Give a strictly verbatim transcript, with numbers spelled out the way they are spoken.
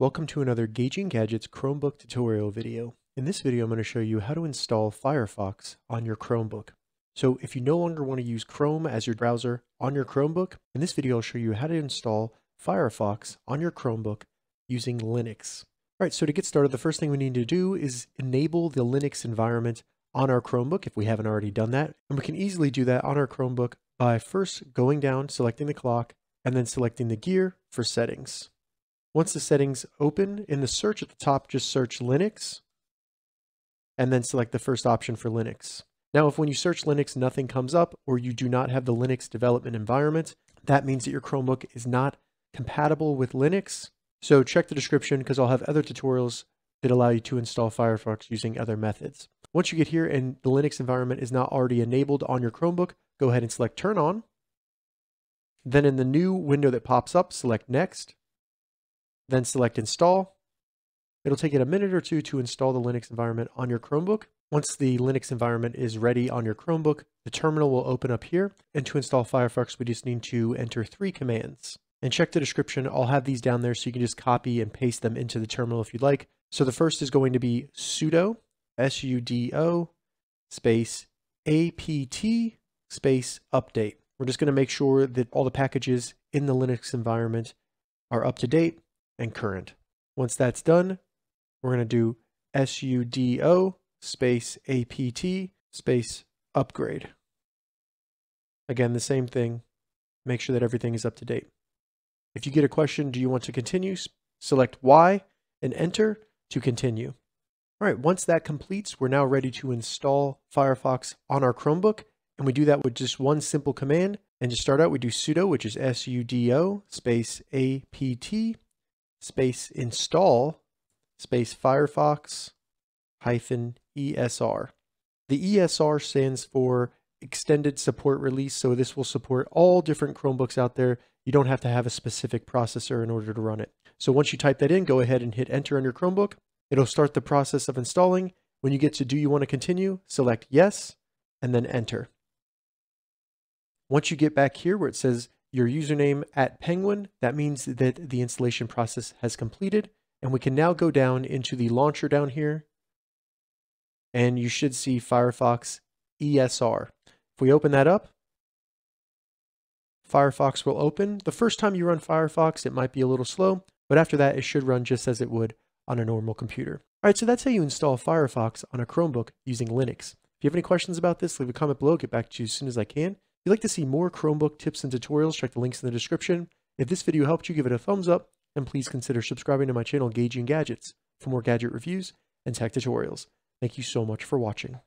Welcome to another Gauging Gadgets Chromebook tutorial video. In this video, I'm going to show you how to install Firefox on your Chromebook. So if you no longer want to use Chrome as your browser on your Chromebook, in this video, I'll show you how to install Firefox on your Chromebook using Linux. All right, so to get started, the first thing we need to do is enable the Linux environment on our Chromebook if we haven't already done that. And we can easily do that on our Chromebook by first going down, selecting the clock, and then selecting the gear for settings. Once the settings open, in the search at the top, just search Linux, and then select the first option for Linux. Now, if when you search Linux, nothing comes up, or you do not have the Linux development environment, that means that your Chromebook is not compatible with Linux. So check the description, because I'll have other tutorials that allow you to install Firefox using other methods. Once you get here and the Linux environment is not already enabled on your Chromebook, go ahead and select Turn On. Then in the new window that pops up, select Next. Then select Install. It'll take it a minute or two to install the Linux environment on your Chromebook. Once the Linux environment is ready on your Chromebook, the terminal will open up here. And to install Firefox, we just need to enter three commands. And check the description. I'll have these down there so you can just copy and paste them into the terminal if you'd like. So the first is going to be sudo, S U D O, space apt, space update. We're just going to make sure that all the packages in the Linux environment are up to date and current. Once that's done, we're going to do sudo space apt space upgrade. Again, the same thing. Make sure that everything is up to date. If you get a question, do you want to continue? Select Y and enter to continue. All right, once that completes, we're now ready to install Firefox on our Chromebook. And we do that with just one simple command. And to start out, we do sudo, which is sudo space apt space install space Firefox hyphen E S R. The E S R stands for extended support release. So this will support all different Chromebooks out there. You don't have to have a specific processor in order to run it. So once you type that in, go ahead and hit enter on your Chromebook. It'll start the process of installing. When you get to do you want to continue, select yes, and then enter. Once you get back here where it says your username at Penguin, that means that the installation process has completed. And we can now go down into the launcher down here, and you should see Firefox E S R. If we open that up, Firefox will open. The first time you run Firefox, it might be a little slow, but after that, it should run just as it would on a normal computer. All right, so that's how you install Firefox on a Chromebook using Linux. If you have any questions about this, leave a comment below. I'll get back to you as soon as I can. If you'd like to see more Chromebook tips and tutorials, check the links in the description. If this video helped you, give it a thumbs up, and please consider subscribing to my channel, Gauging Gadgets, for more gadget reviews and tech tutorials. Thank you so much for watching.